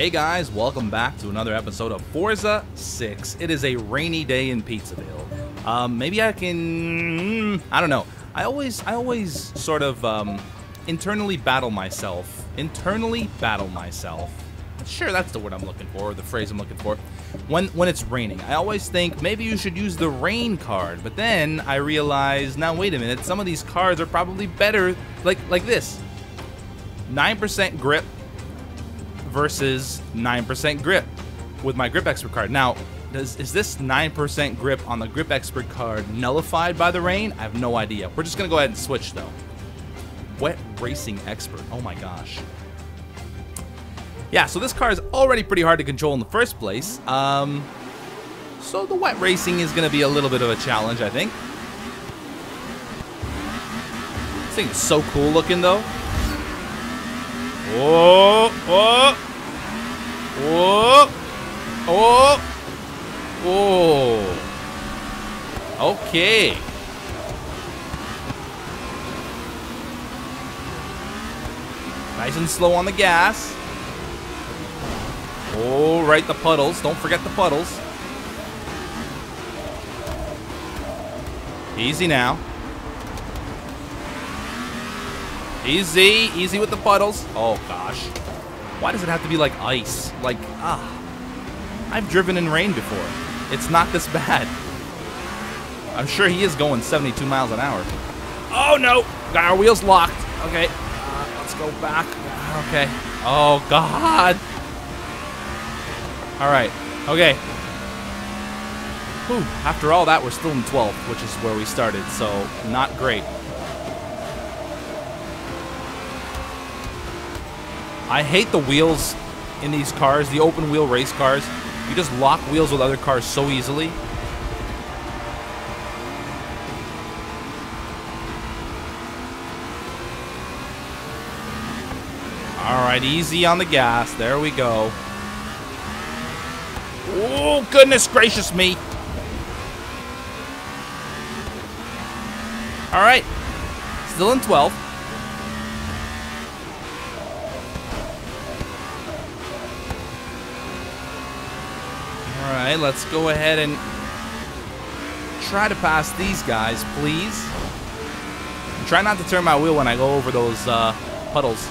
Hey guys, welcome back to another episode of Forza 6. It is a rainy day in Pizzaville. Maybe I can... I don't know. I always sort of internally battle myself. Sure, that's the word I'm looking for, or the phrase I'm looking for. When it's raining, I always think maybe you should use the rain card, but then I realize, now wait a minute, some of these cards are probably better, like this. 9% grip versus 9% grip with my Grip Expert card. Now, is this 9% grip on the Grip Expert card nullified by the rain? I have no idea. We're just gonna go ahead and switch though. Wet Racing Expert, oh my gosh. Yeah, so this car is already pretty hard to control in the first place. So the wet racing is gonna be a little bit of a challenge, I think. This thing is so cool looking though. Whoa, whoa, whoa, whoa, whoa. Okay. Nice and slow on the gas. Oh, right, the puddles. Don't forget the puddles. Easy now. Easy, easy with the puddles. Oh gosh, why does it have to be like ice? Like, I've driven in rain before. It's not this bad. I'm sure he is going 72 miles an hour. Oh no, got our wheels locked. Okay, let's go back. Okay. Oh God. All right. Okay. Whew. After all that, we're still in 12th, which is where we started. So not great. I hate the wheels in these cars, the open wheel race cars. You just lock wheels with other cars so easily. All right, easy on the gas. There we go. Oh, goodness gracious me. All right, still in 12th. Let's go ahead and try to pass these guys, please. And try not to turn my wheel when I go over those puddles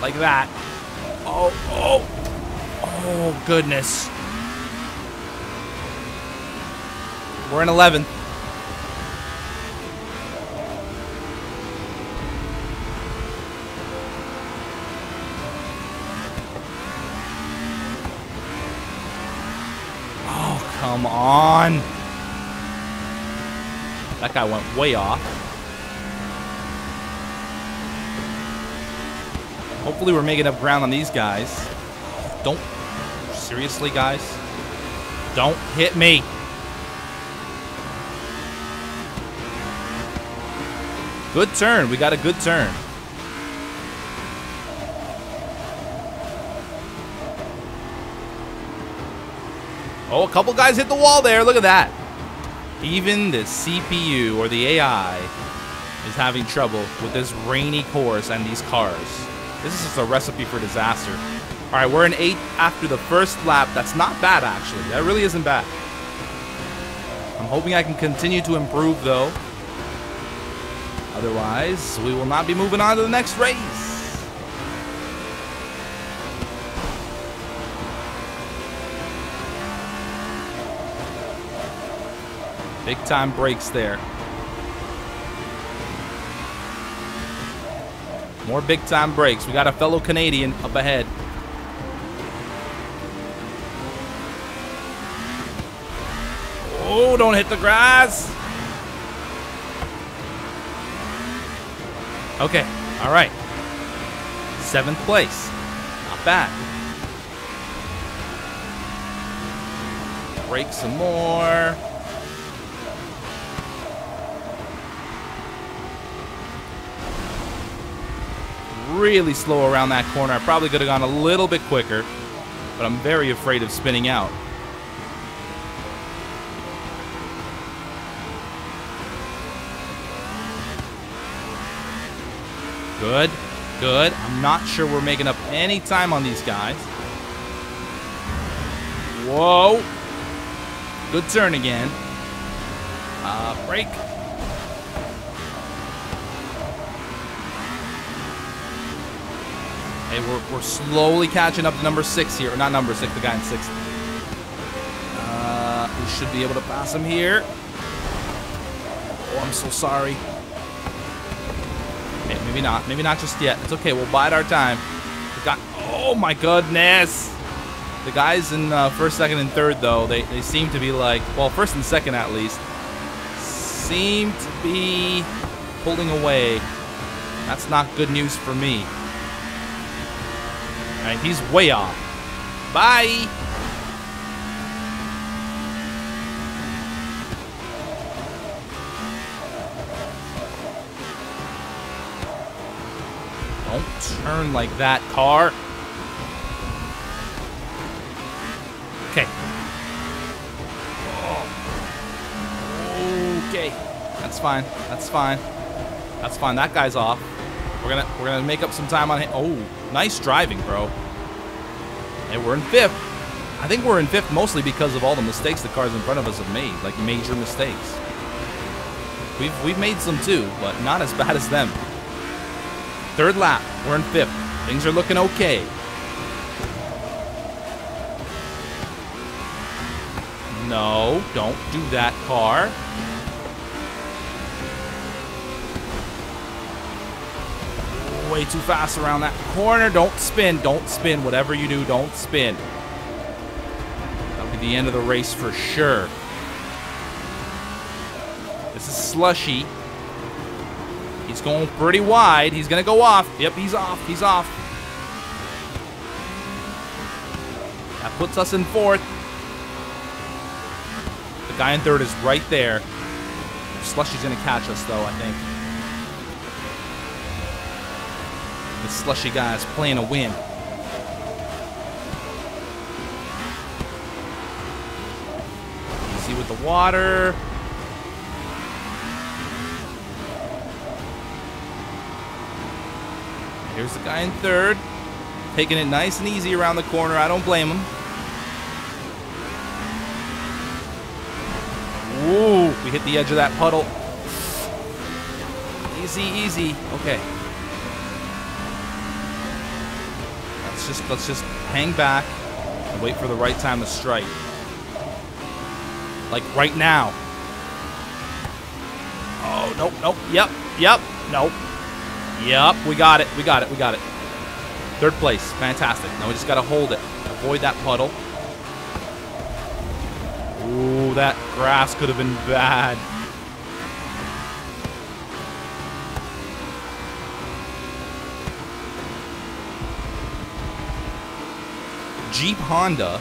like that. Oh, oh, oh, goodness. We're in 11th. Come on. That guy went way off. Hopefully we're making up ground on these guys. Don't. Seriously, guys. Don't hit me. Good turn. We got a good turn. Oh, a couple guys hit the wall there. Look at that. Even the CPU or the AI is having trouble with this rainy course and these cars. This is just a recipe for disaster. All right, we're in 8th after the first lap. That's not bad, actually. That really isn't bad. I'm hoping I can continue to improve, though. Otherwise, we will not be moving on to the next race. Big time breaks there. More big time breaks. We got a fellow Canadian up ahead. Oh, don't hit the grass. Okay, all right. 7th place. Not bad. Break some more. Really slow around that corner. I probably could have gone a little bit quicker, but I'm very afraid of spinning out. Good, good. I'm not sure we're making up any time on these guys. Whoa. Good turn again. Brake. Hey, we're slowly catching up to number six here. Or not number six, the guy in sixth. We should be able to pass him here. Oh, I'm so sorry. Okay, maybe not. Maybe not just yet. It's okay. We'll bide our time. The guy, oh, my goodness. The guys in first, second, and third, though, they seem to be like, well, first and second at least, seem to be pulling away. That's not good news for me. All right, he's way off. Bye. Don't turn like that, car. Okay. Oh. Okay. That's fine. That's fine. That's fine. That guy's off. We're gonna make up some time on him. Oh, nice driving, bro. And we're in fifth. I think we're in fifth mostly because of all the mistakes the cars in front of us have made, like major mistakes. We've made some too, but not as bad as them. Third lap, we're in fifth. Things are looking okay. No, don't do that, car. Way too fast around that corner. Don't spin. Don't spin. Whatever you do, don't spin. That'll be the end of the race for sure. This is slushy. He's going pretty wide. He's going to go off. Yep, he's off. He's off. That puts us in fourth. The guy in third is right there. Slushy's going to catch us, though, I think. This slushy guy is playing a win. Easy with the water. Here's the guy in third. Taking it nice and easy around the corner. I don't blame him. Ooh, we hit the edge of that puddle. Easy, easy. Okay. Let's just hang back and wait for the right time to strike. Like right now. Oh, nope, nope. Yep, yep, nope. Yep, we got it. We got it. We got it. Third place. Fantastic. Now we just got to hold it. Avoid that puddle. Ooh, that grass could have been bad. Jeep Honda.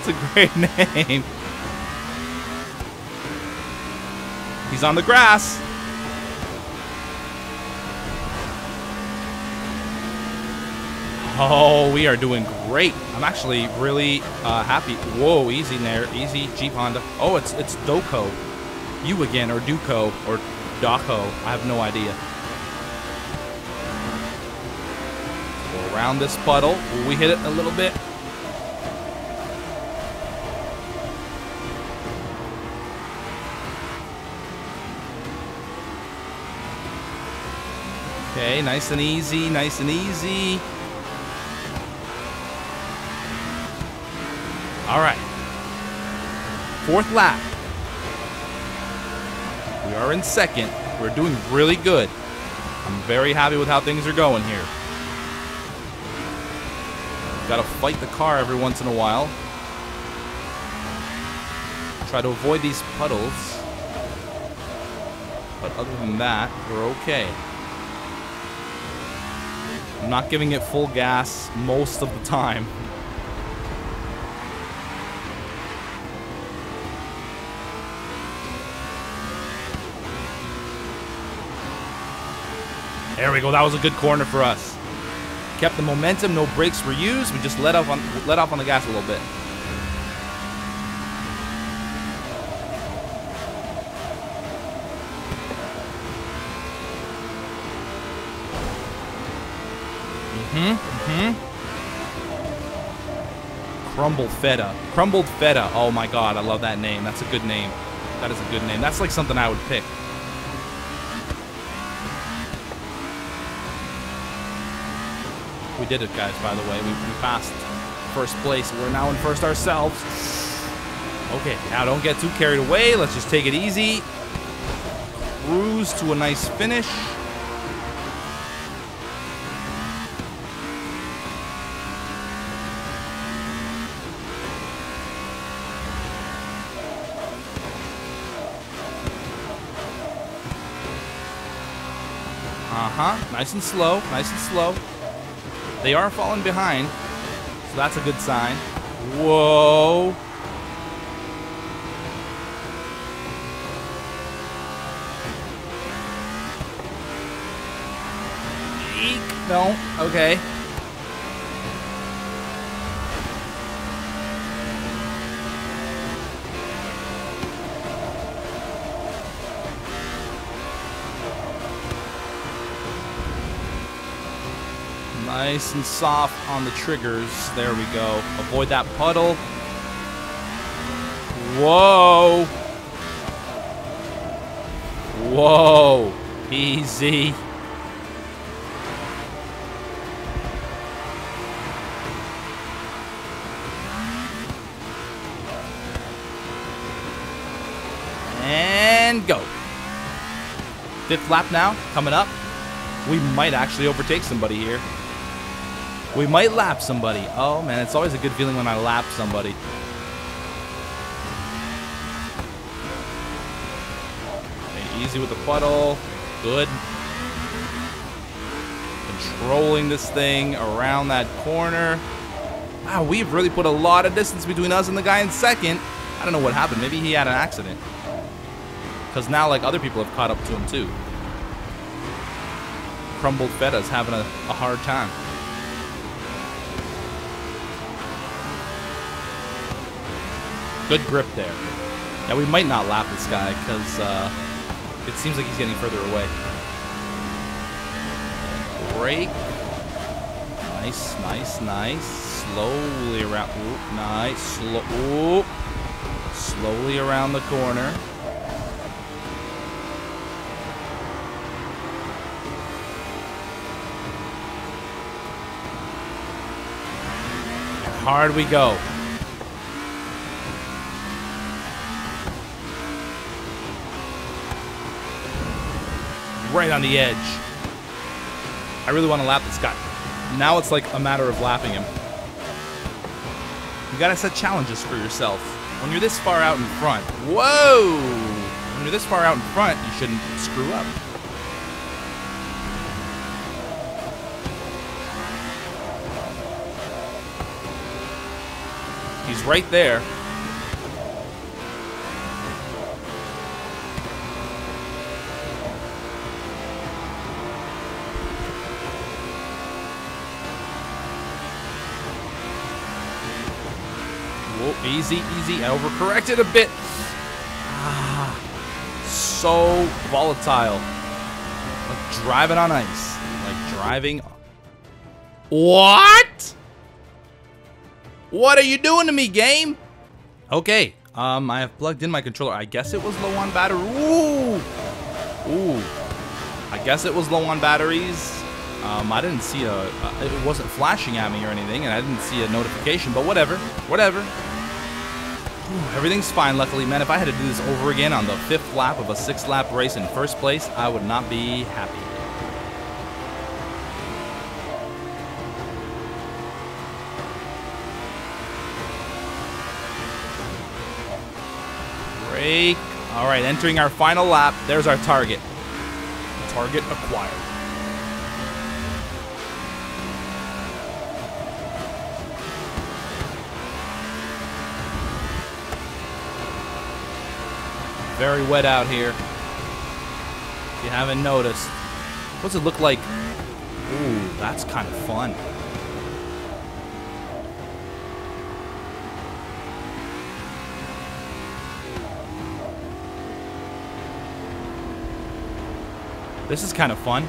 It's a great name. He's on the grass. Oh, we are doing great. I'm actually really happy. Whoa, easy there. Easy, Jeep Honda. Oh, it's Doco. You again, or Duco, or Doco. I have no idea. Go around this puddle. Will we hit it a little bit? Okay, nice and easy, nice and easy. All right, fourth lap. We are in second. We're doing really good. I'm very happy with how things are going here. Got to fight the car every once in a while. Try to avoid these puddles. But other than that, we're okay. I'm not giving it full gas most of the time. There we go. That was a good corner for us. Kept the momentum. No brakes were used. We just let off on the gas a little bit. Crumble Feta. Crumbled Feta. Oh my god, I love that name. That's a good name. That is a good name. That's like something I would pick. We did it, guys, by the way. We passed first place. We're now in first ourselves. Okay, now don't get too carried away. Let's just take it easy. Cruise to a nice finish. Nice and slow, nice and slow. They are falling behind, so that's a good sign. Whoa. Eek. No, okay. Nice and soft on the triggers. There we go. Avoid that puddle. Whoa. Whoa. Easy. And go. Fifth lap now, coming up. We might actually overtake somebody here. We might lap somebody. Oh man, it's always a good feeling when I lap somebody. Okay, easy with the puddle. Good. Controlling this thing around that corner. Wow, we've really put a lot of distance between us and the guy in second. I don't know what happened. Maybe he had an accident. Because now, like, other people have caught up to him too. Crumbled Feta's having a hard time. Good grip there. Yeah, we might not lap this guy because it seems like he's getting further away. Brake. Nice, nice, nice. Slowly around. Ooh, nice. Slowly around the corner. Hard we go. Right on the edge. I really want to lap this guy. Now it's like a matter of lapping him. You gotta set challenges for yourself. When you're this far out in front, whoa! When you're this far out in front, you shouldn't screw up. He's right there. Easy, easy. I overcorrected a bit. Ah, so volatile. Like driving on ice. Like driving. What? What are you doing to me, game? Okay. I have plugged in my controller. I guess it was low on battery. Ooh. Ooh. I guess it was low on batteries. I didn't see it wasn't flashing at me or anything, and I didn't see a notification, but whatever. Whatever. Everything's fine, luckily, man. If I had to do this over again on the fifth lap of a six-lap race in first place, I would not be happy. Break. All right, entering our final lap. There's our target. Target acquired. Very wet out here. If you haven't noticed. What's it look like? Ooh, that's kind of fun. This is kind of fun.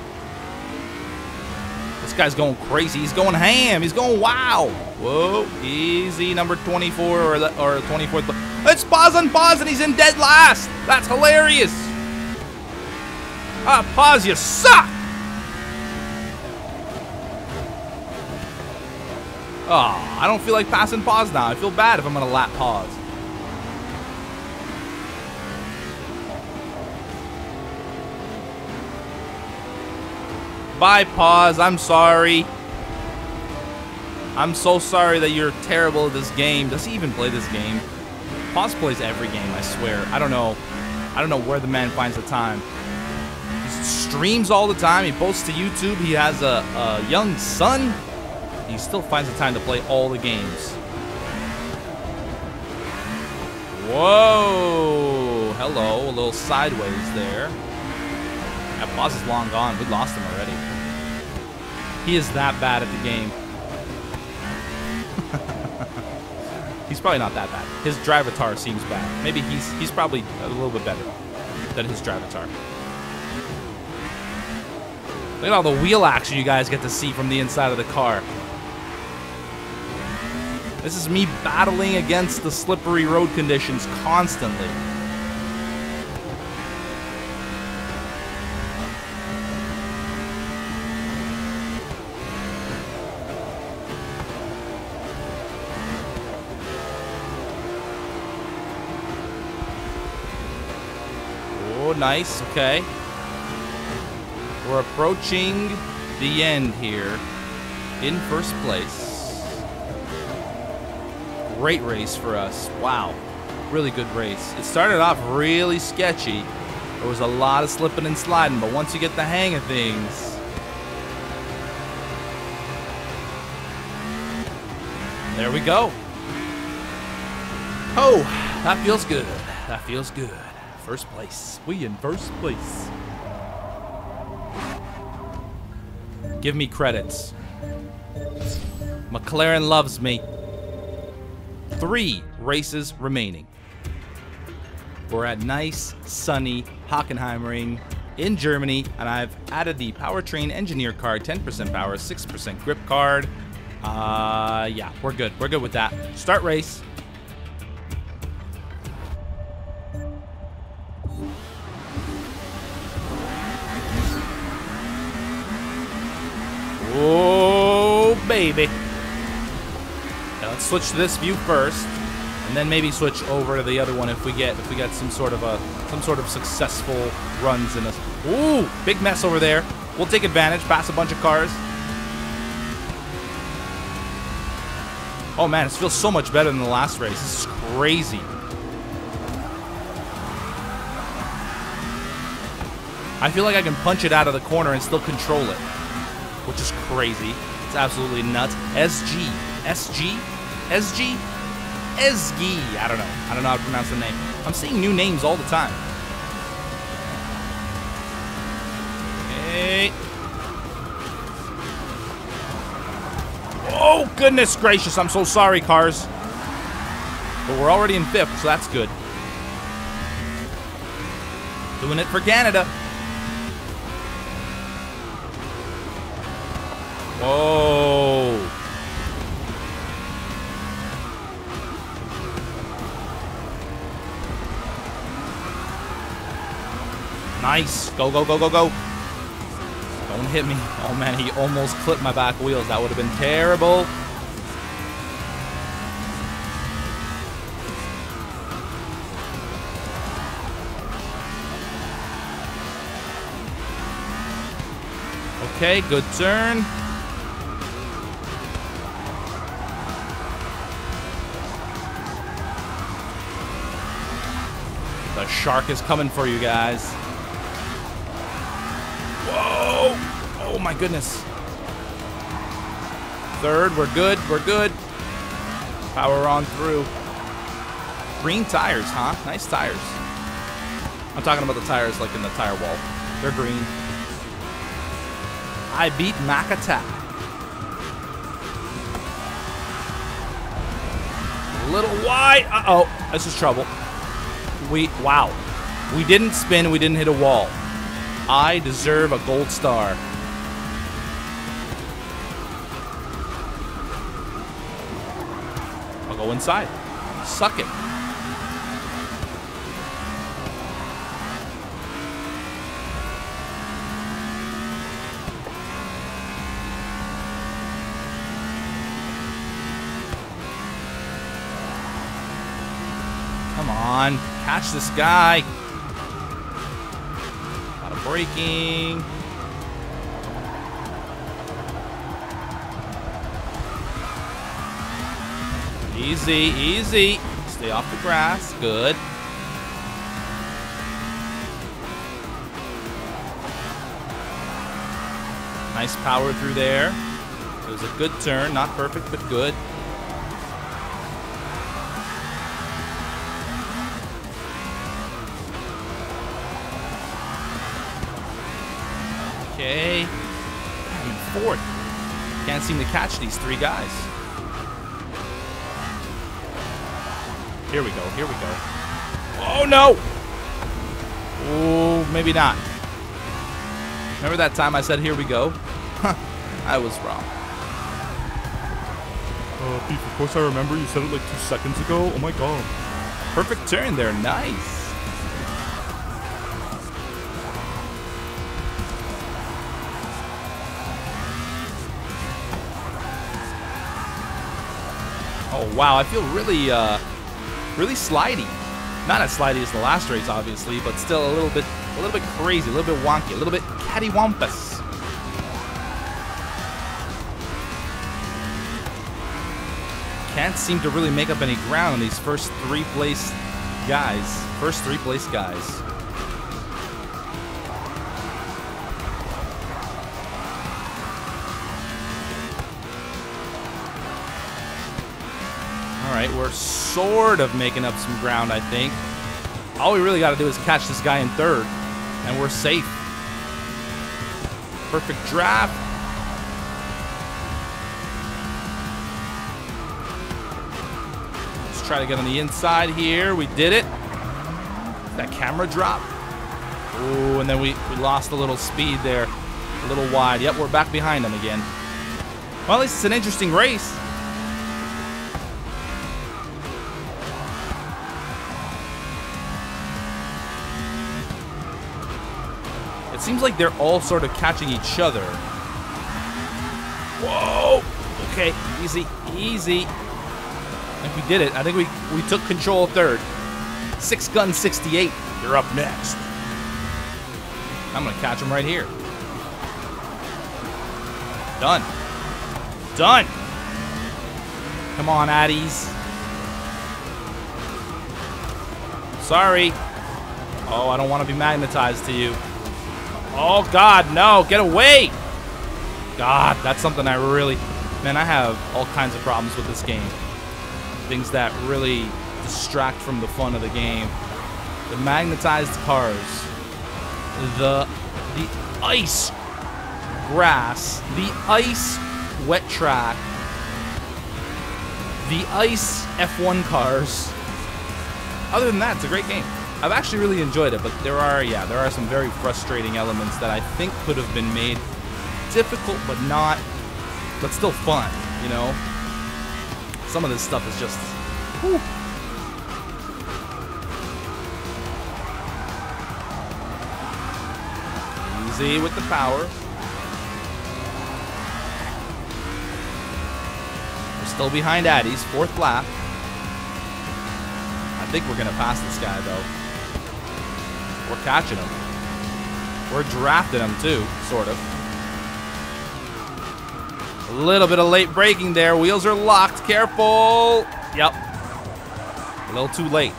This guy's going crazy. He's going ham. He's going wow. Whoa, easy, number 24 or 24th. It's Paws, and he's in dead last. That's hilarious. Ah, Paws, you suck. Oh, I don't feel like passing Paws now. I feel bad if I'm going to lap Paws. Bye, Paws. I'm sorry. I'm so sorry that you're terrible at this game. Does he even play this game? Paws plays every game, I swear. I don't know. I don't know where the man finds the time. He streams all the time. He posts to YouTube. He has a young son. He still finds the time to play all the games. Whoa. Hello. A little sideways there. That Paws is long gone. We lost him already. He is that bad at the game. He's probably not that bad. His drivatar seems bad. Maybe he's probably a little bit better than his drivatar. Look at all the wheel action you guys get to see from the inside of the car. This is me battling against the slippery road conditions constantly. Nice, okay. We're approaching the end here in first place. Great race for us. Wow. Really good race. It started off really sketchy. There was a lot of slipping and sliding, but once you get the hang of things... There we go. Oh, that feels good. That feels good. First place. We in first place. Give me credits. McLaren loves me. 3 races remaining. We're at nice, sunny Hockenheim Ring in Germany, and I've added the Powertrain Engineer card, 10% power, 6% grip card. Yeah, we're good. We're good with that. Start race. Oh, baby. Now let's switch to this view first, and then maybe switch over to the other one if we get some sort of successful runs in us. Ooh, big mess over there. We'll take advantage, pass a bunch of cars. Oh man, this feels so much better than the last race. This is crazy. I feel like I can punch it out of the corner and still control it, which is crazy. It's absolutely nuts. SG. I don't know. I don't know how to pronounce the name. I'm seeing new names all the time. Hey. Oh, goodness gracious. I'm so sorry, cars. But we're already in 5th, so that's good. Doing it for Canada. Whoa. Nice. Go, go, go, go, go. Don't hit me. Oh, man, he almost clipped my back wheels. That would have been terrible. Okay, good turn. The shark is coming for you guys. Whoa! Oh my goodness. 3rd, we're good, we're good. Power on through. Green tires, huh? Nice tires. I'm talking about the tires like in the tire wall. They're green. I beat Mac Attack. A little wide. Uh-oh, this is trouble. We didn't spin, we didn't hit a wall. I deserve a gold star. I'll go inside. Suck it. Come on, catch this guy. A lot of braking. Easy, easy. Stay off the grass. Good. Nice power through there. It was a good turn. Not perfect, but good. Okay. I'm in fourth. Can't seem to catch these three guys. Here we go, here we go. Oh, no! Oh, maybe not. Remember that time I said, here we go? I was wrong. Pete, of course I remember. You said it like 2 seconds ago. Oh, my God. Perfect turn there. Nice. Oh, wow. I feel really... really slidey. Not as slidey as the last race, obviously, but still a little bit crazy, a little bit wonky, a little bit cattywampus. Can't seem to really make up any ground on these first three place guys. First three place guys. Alright, we're sort of making up some ground, I think. All we really got to do is catch this guy in third, and we're safe. Perfect draft. Let's try to get on the inside here. We did it. That camera drop. Ooh, and then we lost a little speed there. A little wide. Yep, we're back behind him again. Well, at least it's an interesting race. It seems like they're all sort of catching each other. Whoa! Okay, easy, easy. I think we did it. I think we took control of third. 6 Gun 68. You're up next. I'm gonna catch him right here. Done. Done. Come on, Addies. Sorry. Oh, I don't want to be magnetized to you. Oh, God, no. Get away. God, that's something I really... Man, I have all kinds of problems with this game. Things that really distract from the fun of the game. The magnetized cars. The ice grass. The ice wet track. The ice F1 cars. Other than that, it's a great game. I've actually really enjoyed it, but there are some very frustrating elements that I think could have been made difficult, but still fun, you know? Some of this stuff is just, whew. Easy with the power. We're still behind Addies, fourth lap. I think we're gonna pass this guy, though. We're catching him. We're drafting him, too, sort of. A little bit of late braking there. Wheels are locked. Careful. Yep. A little too late.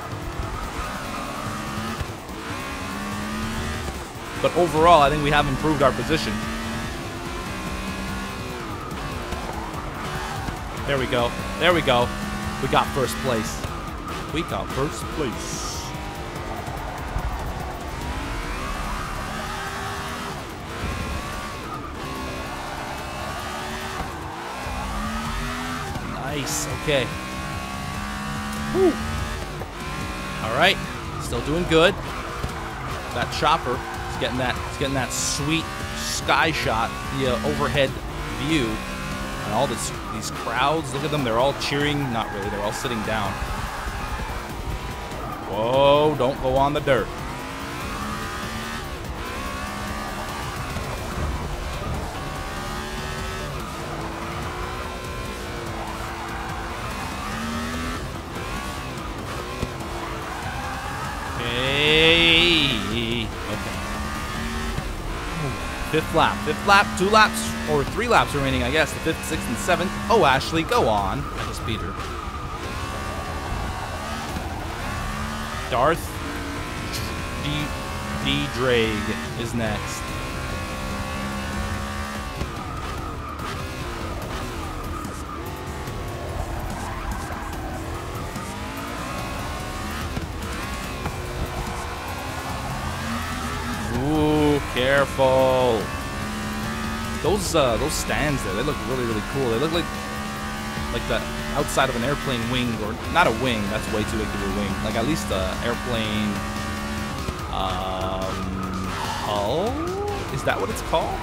But overall, I think we have improved our position. There we go. There we go. We got first place. We got first place. Okay. Whew. All right. Still doing good. That chopper is getting that sweet sky shot, the overhead view And all this, these crowds, look at them. They're all cheering. Not really. They're all sitting down. Whoa, don't go on the dirt. Fifth lap, two laps, or three laps remaining, I guess. The fifth, sixth, and seventh. Oh, Ashley, go on. I just beat her. Darth D. Drake is next. Careful. Those stands there, they look really, really cool. They look like the outside of an airplane wing, or not a wing. That's way too big to be a wing. Like at least an airplane hull. Is that what it's called?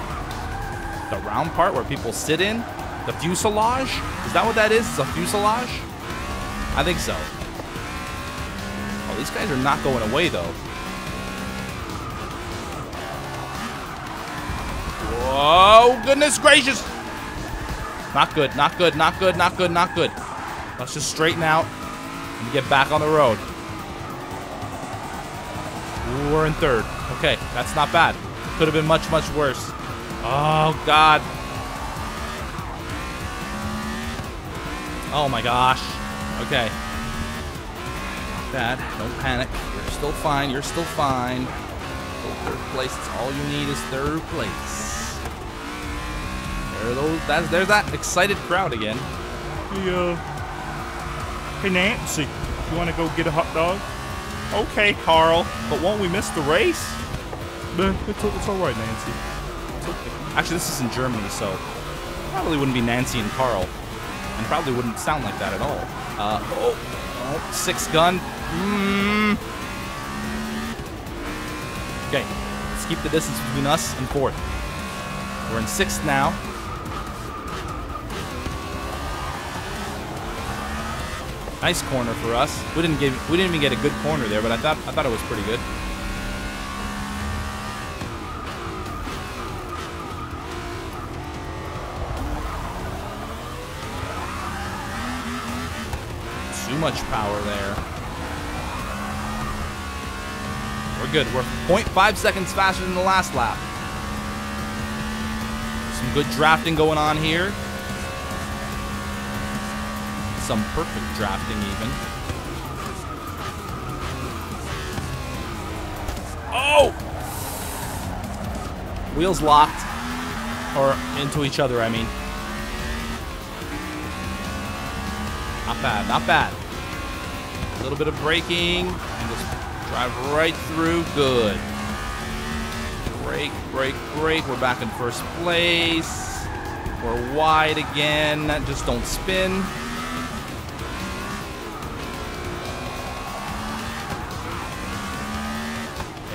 The round part where people sit in? The fuselage? Is that what that is? It's a fuselage? I think so. Oh, these guys are not going away though. Oh, goodness gracious. Not good, not good, not good, not good, not good. Let's just straighten out and get back on the road. Ooh, we're in third. Okay, that's not bad. Could have been much, much worse. Oh, God. Oh, my gosh. Okay. That. Don't panic. You're still fine. You're still fine. Third place. It's all you need is third place. There are those, there's that excited crowd again. Hey Nancy, you want to go get a hot dog? Okay, Carl, but won't we miss the race? It's all right, Nancy. It's okay. Actually, this is in Germany, so probably wouldn't be Nancy and Carl, and probably wouldn't sound like that at all. Oh, six gun. Okay, let's keep the distance between us and fourth. We're in sixth now. Nice corner for us. We didn't even get a good corner there, but I thought it was pretty good. Too much power there. We're good. We're 0.5 seconds faster than the last lap. Some good drafting going on here. Some perfect drafting even. Oh! Wheels locked. Or into each other, I mean. Not bad, not bad. A little bit of braking. And just drive right through. Good. Break, break, break. We're back in first place. We're wide again. Just don't spin.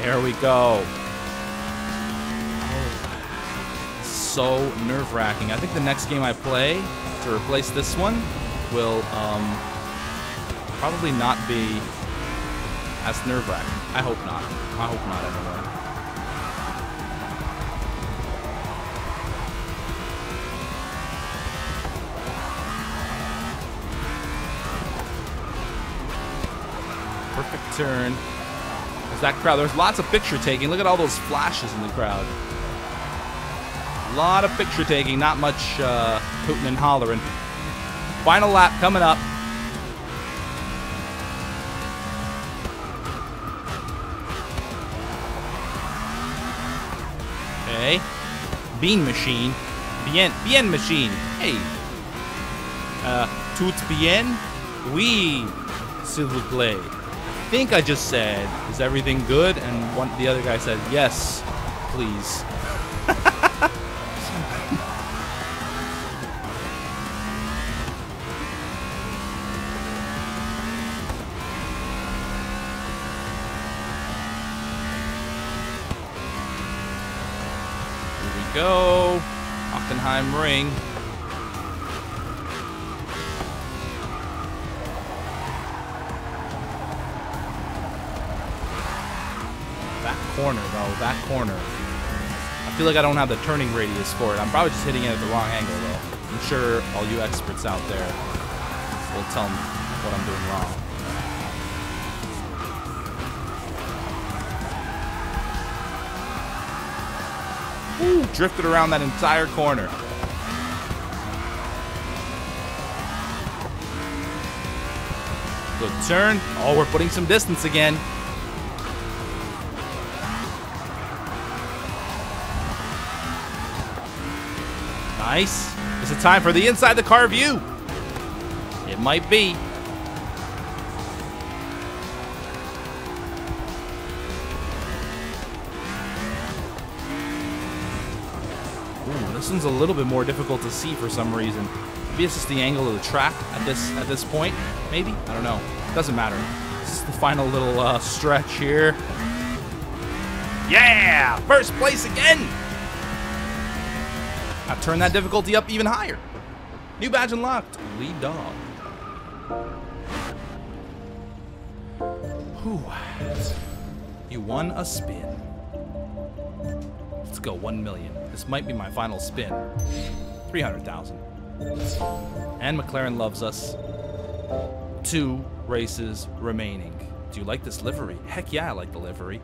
There we go. So nerve-wracking. I think the next game I play to replace this one will probably not be as nerve-wracking. I hope not. I hope not anyway. Perfect turn. There's that crowd. There's lots of picture taking. Look at all those flashes in the crowd. A lot of picture taking. Not much hooting and hollering. Final lap coming up. Okay. Bean machine. Bien machine. Hey. Tout bien? Oui, s'il vous plaît. I think I just said, is everything good? And one, the other guy said, yes, please. Here we go. Hockenheim Ring. corner, though. That corner. I feel like I don't have the turning radius for it. I'm probably just hitting it at the wrong angle, though. I'm sure all you experts out there will tell me what I'm doing wrong. Ooh, drifted around that entire corner. Good turn. Oh, we're putting some distance again. Nice. Is it time for the inside the car view? It might be. Ooh, this one's a little bit more difficult to see for some reason. Maybe it's just the angle of the track at this point. Maybe? I don't know. It doesn't matter. This is the final little stretch here. Yeah! First place again! I've turned that difficulty up even higher. New badge unlocked. Lead dog. Whew. You won a spin. Let's go 1 million. This might be my final spin. 300,000. And McLaren loves us. 2 races remaining. Do you like this livery? Heck yeah, I like the livery.